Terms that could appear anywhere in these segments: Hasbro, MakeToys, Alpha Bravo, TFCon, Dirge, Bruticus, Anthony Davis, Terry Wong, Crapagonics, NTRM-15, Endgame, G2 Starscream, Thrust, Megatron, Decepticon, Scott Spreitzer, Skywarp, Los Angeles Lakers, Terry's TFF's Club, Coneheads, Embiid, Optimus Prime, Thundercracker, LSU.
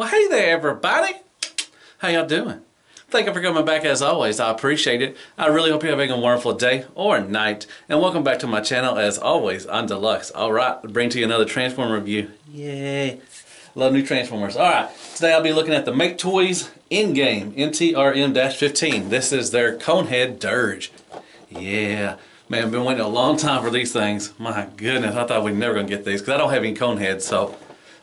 Well, hey there everybody, how y'all doing? Thank you for coming back as always, I appreciate it. I really hope you're having a wonderful day or night, and welcome back to my channel as always, I'm Deluxe. Alright, bring to you another Transformer review, yay. Love new Transformers. Alright, today I'll be looking at the MakeToys Endgame NTRM-15. This is their Conehead Dirge. Yeah, man, I've been waiting a long time for these things. My goodness, I thought we were never going to get these because I don't have any Coneheads, so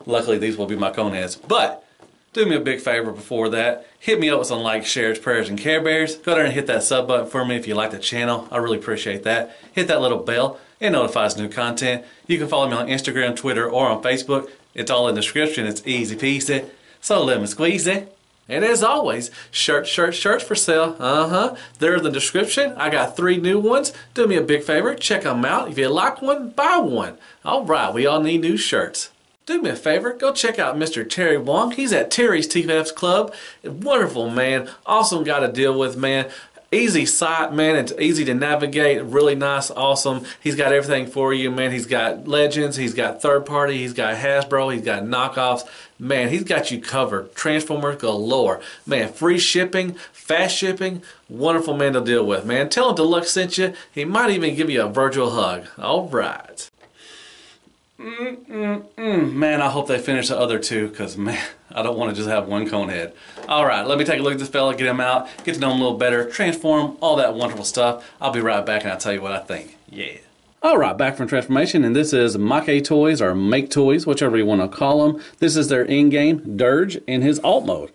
luckily these will be my Coneheads. But do me a big favor before that. Hit me up with some likes, shares, prayers, and Care Bears. Go down and hit that sub button for me if you like the channel. I really appreciate that. Hit that little bell. It notifies new content. You can follow me on Instagram, Twitter, or on Facebook. It's all in the description. It's easy peasy. So lemon squeezy. And as always, shirts for sale. They're in the description. I got 3 new ones. Do me a big favor. Check them out. If you like one, buy one. All right. We all need new shirts. Do me a favor, go check out Mr. Terry Wong. He's at Terry's TFF's Club. Wonderful man, awesome guy to deal with, man. Easy site, man. It's easy to navigate. Really nice, awesome. He's got everything for you, man. He's got Legends. He's got third party. He's got Hasbro. He's got knockoffs. Man, he's got you covered. Transformers galore. Man, free shipping, fast shipping. Wonderful man to deal with, man. Tell him Deluxe sent you. He might even give you a virtual hug. All right. Man, I hope they finish the other 2 because, man, I don't want to just have one Conehead. Alright, let me take a look at this fella, get him out, get to know him a little better, transform, all that wonderful stuff. I'll be right back and I'll tell you what I think. Yeah. Alright, back from transformation, and this is MakeToys or MakeToys, whichever you want to call them. This is their in-game Dirge in his alt mode.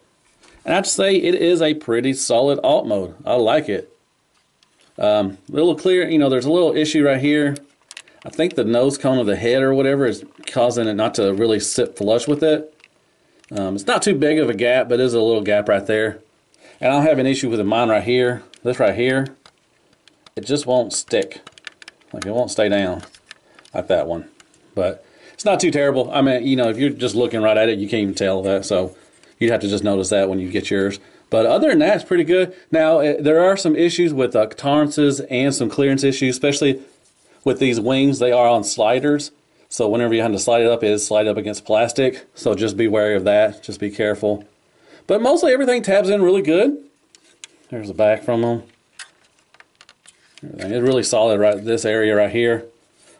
And I'd say it is a pretty solid alt mode. I like it. A little clear, you know, there's a little issue right here. I think the nose cone of the head or whatever is causing it not to really sit flush with it. It's not too big of a gap, but there's a little gap right there. And I don't have an issue with mine right here. This right here, it just won't stick. Like, it won't stay down like that one. But it's not too terrible. I mean, you know, if you're just looking right at it, you can't even tell that. So you'd have to just notice that when you get yours. But other than that, it's pretty good. Now, there are some issues with tolerances and some clearance issues, especially with these wings. They are on sliders, so whenever you have to slide it up, it is slide up against plastic, so just be wary of that, just be careful. But mostly everything tabs in really good. There's the back from them. Everything is really solid right this area right here.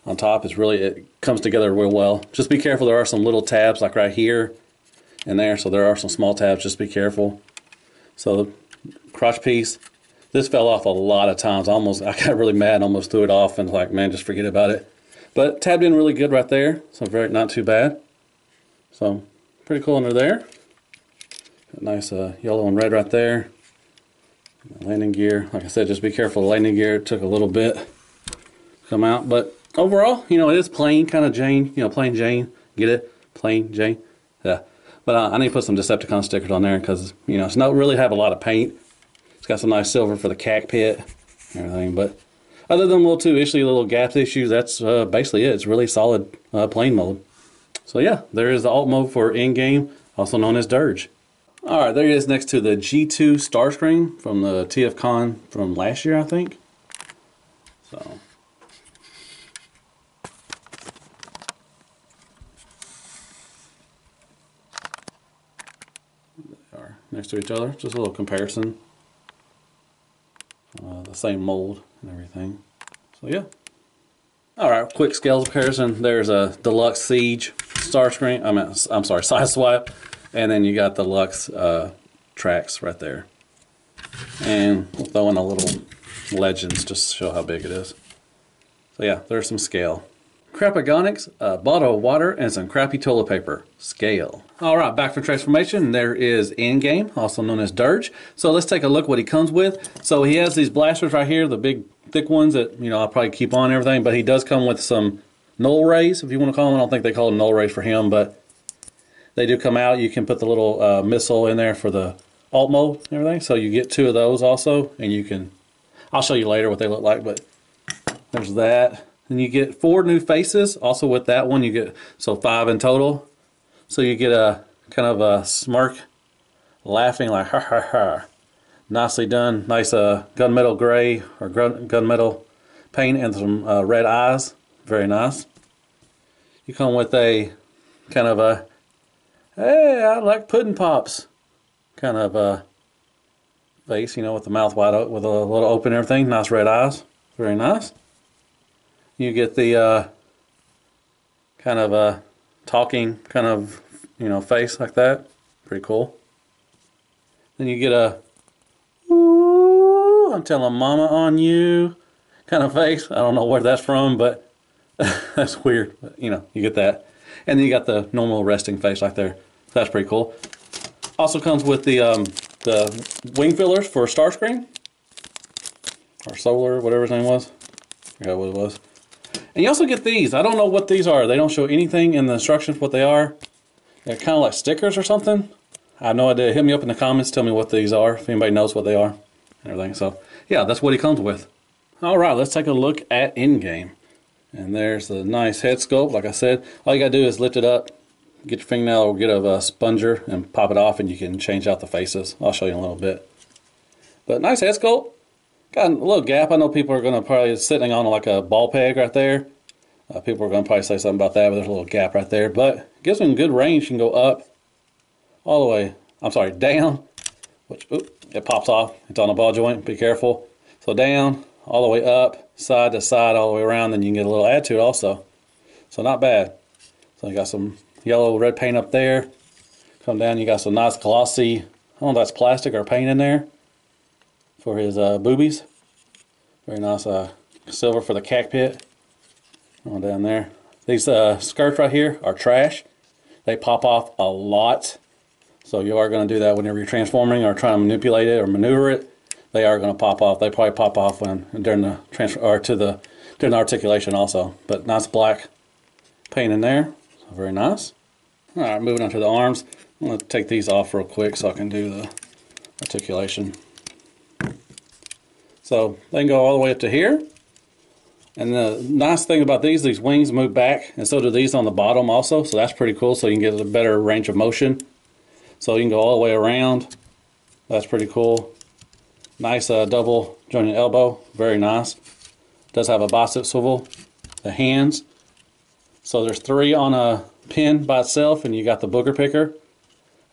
On top is really, it comes together real well. Just be careful, there are some little tabs like right here and there, so there are some small tabs, just be careful. So the crotch piece, this fell off a lot of times. I got really mad and almost threw it off and like, man, just forget about it. But tabbed in really good right there, so not too bad. So pretty cool under there. Got nice yellow and red right there. Landing gear, like I said, just be careful. The landing gear, it took a little bit to come out, but overall, you know, it is plain, kind of Jane. You know, plain Jane. Get it? Plain Jane. Yeah. But I need to put some Decepticon stickers on there because, you know, it's not really have a lot of paint. It's got some nice silver for the cockpit and everything, but other than little gaps issues, that's basically it. It's really solid plain mode. So yeah, there is the alt mode for Endgame, also known as Dirge. Alright, there it is next to the G2 Starscream from the TFCon from last year, I think. So they are next to each other, just a little comparison. The same mold and everything. So yeah. Alright, quick scale comparison. There's a Deluxe Siege Starscream. I'm sorry, Sideswipe. And then you got the Deluxe Tracks right there. And we'll throw in a little Legends just to show how big it is. So yeah, there's some scale. Crapagonics, a bottle of water, and some crappy toilet paper. Scale. Alright, back from transformation. There is Endgame, also known as Dirge. So let's take a look what he comes with. So he has these blasters right here, the big thick ones that, you know, I'll probably keep on and everything, but he does come with some null rays, if you want to call them. I don't think they call them null rays for him, but they do come out. You can put the little missile in there for the alt mode and everything. So you get 2 of those also, and you can, I'll show you later what they look like, but there's that. And you get 4 new faces also with that one. You get, so 5 in total, so you get a kind of a smirk, laughing like ha ha ha, nicely done, nice gunmetal gray or gunmetal paint and some red eyes, very nice. You come with a kind of a hey, I like pudding pops, kind of face, you know, with the mouth wide open, with a little open and everything. Nice red eyes. Very nice. You get the kind of a talking kind of, you know, face like that. Pretty cool. Then you get a, ooh, I'm telling mama on you kind of face. I don't know where that's from, but that's weird. But, you know, you get that. And then you got the normal resting face like there. That's pretty cool. Also comes with the wing fillers for Starscream. Or Solar, whatever his name was. I forgot what it was. And you also get these. I don't know what these are. They don't show anything in the instructions what they are. They're kind of like stickers or something. I have no idea. Hit me up in the comments. Tell me what these are. If anybody knows what they are and everything. So, yeah, that's what he comes with. All right, let's take a look at Endgame. And there's the nice head sculpt. Like I said, all you got to do is lift it up. Get your fingernail or get a sponger and pop it off, and you can change out the faces. I'll show you in a little bit. But nice head sculpt. Got a little gap. I know people are going to probably sitting on like a ball peg right there. People are going to probably say something about that, but there's a little gap right there. But it gives them good range. You can go up all the way. I'm sorry, down. Which, oop, it pops off. It's on a ball joint. Be careful. So down, all the way up, side to side, all the way around. Then you can get a little add to it also. So not bad. So you got some yellow, red paint up there. Come down. You got some nice glossy. I don't know if that's plastic or paint in there. For his boobies. Very nice silver for the cockpit. On down there. These skirts right here are trash. They pop off a lot. So you are going to do that whenever you're transforming or trying to manipulate it or maneuver it. They are going to pop off. They probably pop off when during the transfer or during the articulation also. But nice black paint in there. So very nice. All right, moving on to the arms. I'm going to take these off real quick so I can do the articulation. So they can go all the way up to here. And the nice thing about these wings move back, and so do these on the bottom also. So that's pretty cool. So you can get a better range of motion. So you can go all the way around. That's pretty cool. Nice double jointed elbow. Very nice. Does have a bicep swivel. The hands. So there's three on a pin by itself, and you got the booger picker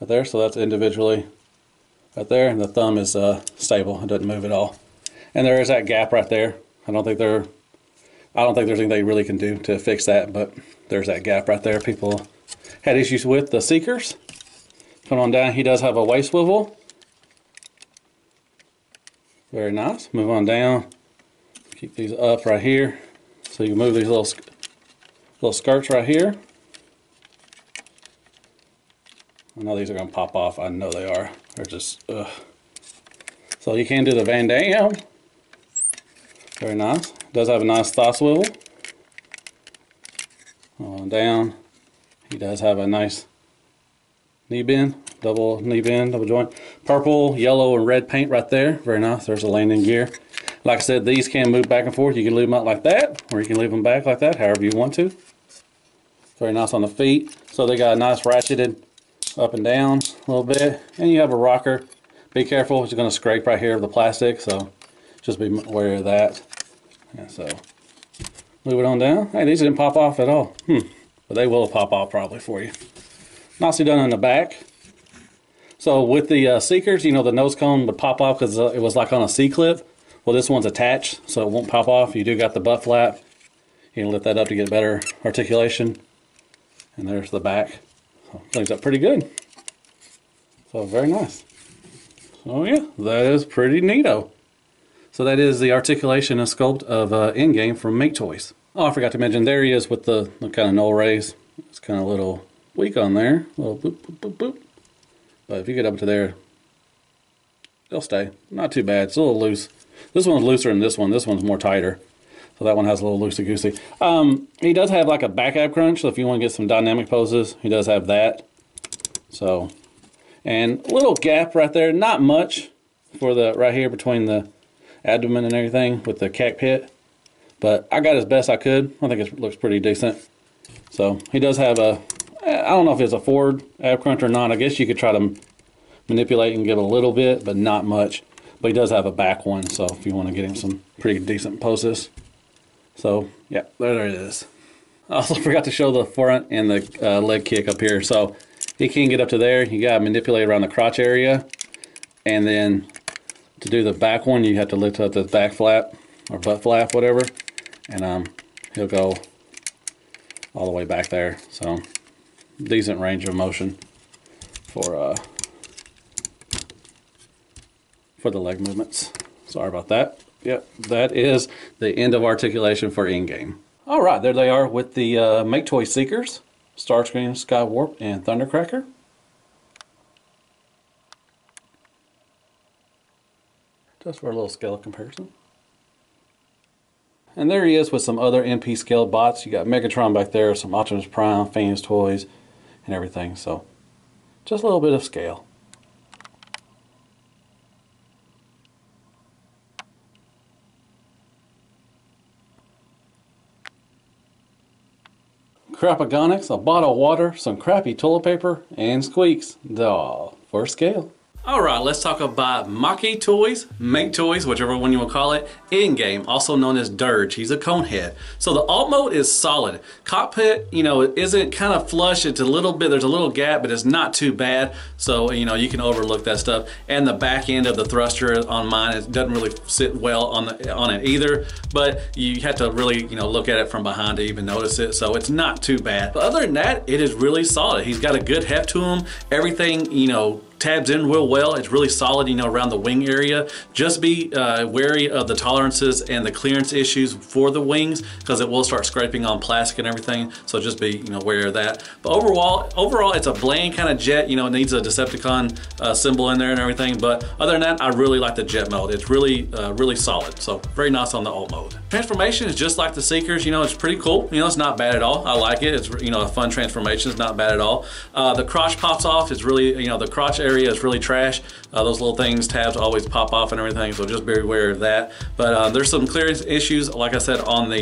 right there. So that's individually right there. And the thumb is stable. It doesn't move at all. And there is that gap right there. I don't think there's anything they really can do to fix that, but there's that gap right there. People had issues with the Seekers. Come on down. He does have a waist swivel. Very nice. Move on down. Keep these up right here. So you move these little skirts right here. I know these are gonna pop off. I know they are. They're just ugh. So you can do the Van Damme. Very nice. Does have a nice thigh swivel. On down. He does have a nice knee bend. Double knee bend, double joint. Purple, yellow, and red paint right there. Very nice. There's a landing gear. Like I said, these can move back and forth. You can leave them out like that, or you can leave them back like that, however you want to. Very nice on the feet. So they got a nice ratcheted up and down a little bit. And you have a rocker. Be careful. It's going to scrape right here with the plastic, so just be aware of that. And so, move it on down. Hey, these didn't pop off at all. But they will pop off probably for you. Nicely done on the back. So with the Seekers, you know, the nose cone would pop off because it was like on a C-clip. Well, this one's attached, so it won't pop off. You do got the butt flap. You can lift that up to get better articulation. And there's the back. So, things up pretty good. So, very nice. So, yeah, that is pretty neato. So that is the articulation and sculpt of Endgame from MakeToys. Oh, I forgot to mention, there he is with the kind of null rays. It's kind of a little weak on there. A little boop, boop, boop, boop. But if you get up to there, they'll stay. Not too bad. It's a little loose. This one's looser than this one. This one's more tighter. So that one has a little loosey-goosey. He does have like a back ab crunch, so if you want to get some dynamic poses, he does have that. So, and a little gap right there. Not much for the right here between the abdomen and everything with the cockpit, but I got as best I could. I think it looks pretty decent. So he does have a, I don't know if it's a forward ab crunch or not. I guess you could try to manipulate and give a little bit, but not much. But he does have a back one, so if you want to get him some pretty decent poses. So yeah, there it is. I also forgot to show the front and the leg kick up here. So He can't get up to there. You got to manipulate around the crotch area. And then to do the back one, you have to lift up the back flap or butt flap, whatever. And he'll go all the way back there. So decent range of motion for the leg movements. Sorry about that. Yep, that is the end of articulation for Endgame. All right, there they are with the MakeToy Seekers, Starscream, Skywarp, and Thundercracker. Just for a little scale comparison. And there he is with some other MP scale bots. You got Megatron back there, some Optimus Prime, fans, toys, and everything. So just a little bit of scale. Crapagonics, a bottle of water, some crappy toilet paper, and squeaks. Duh, for scale. Alright, let's talk about MakeToys, MakeToys, whichever one you want to call it, Endgame, also known as Dirge. He's a conehead. So the alt mode is solid. Cockpit, you know, it isn't kind of flush. It's a little bit, there's a little gap, but it's not too bad. So, you know, you can overlook that stuff. And the back end of the thruster on mine, it doesn't really sit well on it either. But you have to really, you know, look at it from behind to even notice it. So it's not too bad. But other than that, it is really solid. He's got a good heft to him. Everything, you know, tabs in real well. It's really solid, you know, around the wing area. Just be wary of the tolerances and the clearance issues for the wings, because it will start scraping on plastic and everything. So just be, you know, aware of that. But overall, it's a bland kind of jet. You know, it needs a Decepticon symbol in there and everything. But other than that, I really like the jet mode. It's really, really solid. So very nice on the alt mode. Transformation is just like the Seekers. You know, it's pretty cool. You know, it's not bad at all. I like it. It's, you know, a fun transformation. It's not bad at all. The crotch pops off. It's really, you know, the crotch area is really trash. Those little things, tabs always pop off and everything, so just be aware of that. But there's some clearance issues, like I said, on the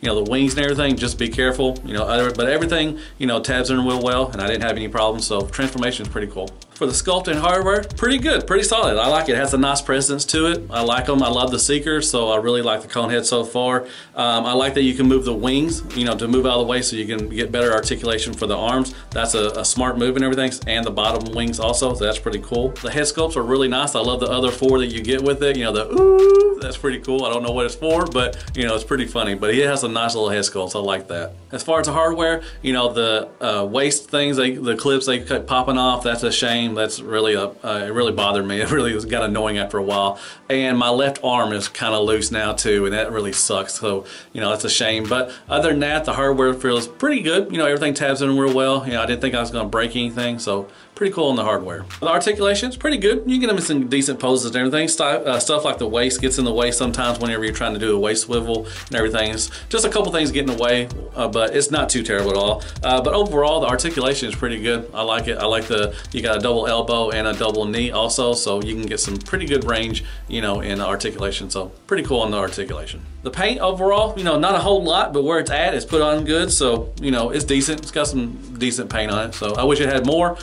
you know, the wings and everything. Just be careful, you know. But everything, you know, tabs in real well, and I didn't have any problems. So transformation is pretty cool. For the sculpt and hardware, pretty good, pretty solid. I like it. It has a nice presence to it. I like them. I love the Seeker, so I really like the conehead so far. I like that you can move the wings, you know, to move out of the way so you can get better articulation for the arms. That's a smart move and everything, and the bottom wings also, so that's pretty cool. The head sculpts are really nice. I love the other four that you get with it. You know, the ooh, that's pretty cool. I don't know what it's for, but, you know, it's pretty funny. But it has a nice little head sculpt, so I like that. As far as the hardware, you know, the waist things, the clips, they kept popping off. That's a shame. That's really it really bothered me. It really got annoying after a while. And my left arm is kind of loose now too, and that really sucks. So, you know, that's a shame. But other than that, the hardware feels pretty good. You know, everything tabs in real well. You know, I didn't think I was going to break anything, so pretty cool on the hardware. The articulation's pretty good. You can get them in some decent poses and everything. Stuff like the waist gets in the way sometimes whenever you're trying to do a waist swivel and everything. It's just a couple things get in the way, but it's not too terrible at all. But overall, the articulation is pretty good. I like it. I like the, you got a double elbow and a double knee also, so you can get some pretty good range, you know, in articulation. So pretty cool on the articulation. The paint overall, you know, not a whole lot, but where it's at is put on good. So, you know, it's decent. It's got some decent paint on it. So I wish it had more.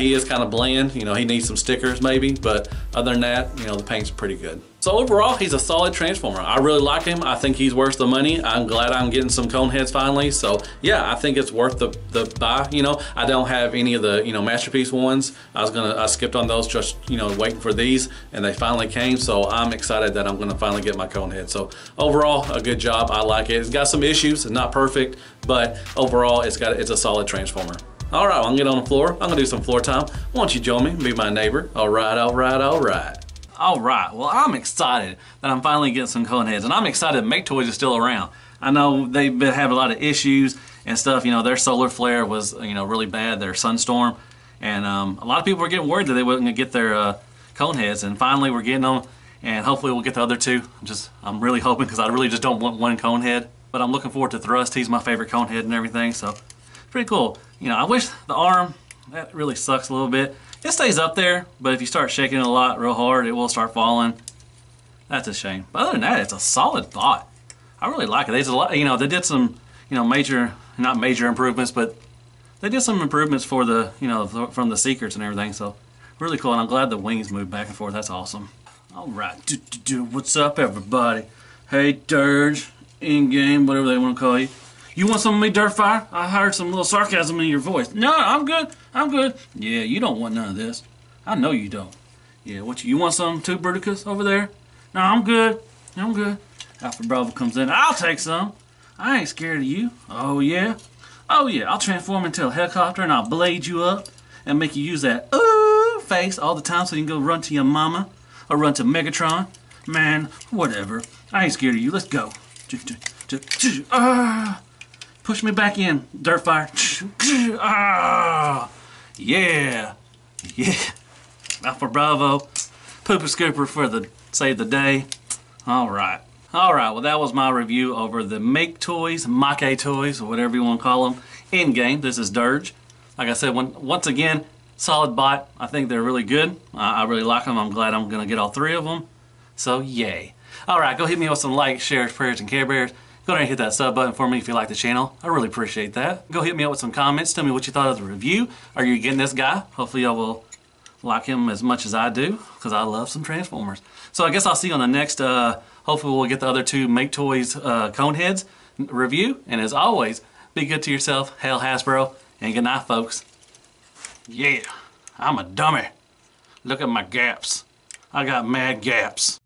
He is kind of bland. You know, he needs some stickers maybe, but other than that, you know, the paint's pretty good. So overall, he's a solid transformer. I really like him. I think he's worth the money. I'm glad I'm getting some cone heads finally. So yeah, I think it's worth the buy. You know, I don't have any of the, you know, masterpiece ones. I skipped on those, just, you know, waiting for these, and they finally came. So I'm excited that I'm gonna finally get my cone head. So overall, a good job. I like it. It's got some issues. It's not perfect, but overall, it's a solid transformer. All right, well, I'm gonna get on the floor. I'm gonna do some floor time. Why don't you join me, be my neighbor? All right, all right, all right. All right, well, I'm excited that I'm finally getting some coneheads, and I'm excited MakeToys is still around. I know they've been having a lot of issues and stuff. You know, their solar flare was, you know, really bad, their sunstorm, and a lot of people were getting worried that they wasn't going to get their coneheads, and finally we're getting them, and hopefully we'll get the other two. I'm really hoping, because I really just don't want one conehead, but I'm looking forward to Thrust. He's my favorite conehead and everything, so pretty cool. You know, I wish the arm, that really sucks a little bit. It stays up there, but if you start shaking it a lot real hard, it will start falling. That's a shame. But other than that, it's a solid bot. I really like it. There's a lot, you know, they did some, you know, not major improvements, but they did some improvements for the, you know, from the Seekers and everything. So really cool, and I'm glad the wings move back and forth. That's awesome. All right, what's up, everybody? Hey, Dirge, Endgame, whatever they want to call you. You want some of me, Dirtfire? I heard some little sarcasm in your voice. No, I'm good. I'm good. Yeah, you don't want none of this. I know you don't. Yeah, what you want some too, Bruticus, over there? No, I'm good. I'm good. Alpha Bravo comes in. I'll take some. I ain't scared of you. Oh, yeah? Oh, yeah. I'll transform into a helicopter and I'll blade you up and make you use that ooh face all the time so you can go run to your mama or run to Megatron. Man, whatever. I ain't scared of you. Let's go. Push me back in, Dirtfire. Ah, yeah. Yeah. Alpha Bravo. Pooper Scooper for the save the day. All right. All right, well, that was my review over the MakeToys, MakeToys, or whatever you want to call them, Endgame. This is Dirge. Like I said, once again, solid bot. I think they're really good. I really like them. I'm glad I'm going to get all three of them. So, yay. All right, go hit me with some likes, shares, prayers, and care bears. Go ahead and hit that sub button for me if you like the channel. I really appreciate that. Go hit me up with some comments. Tell me what you thought of the review. Are you getting this guy? Hopefully, y'all will like him as much as I do, because I love some Transformers. So I guess I'll see you on the next, hopefully we'll get the other two MakeToys Coneheads review. And as always, be good to yourself, hail Hasbro, and good night, folks. Yeah, I'm a dummy. Look at my gaps. I got mad gaps.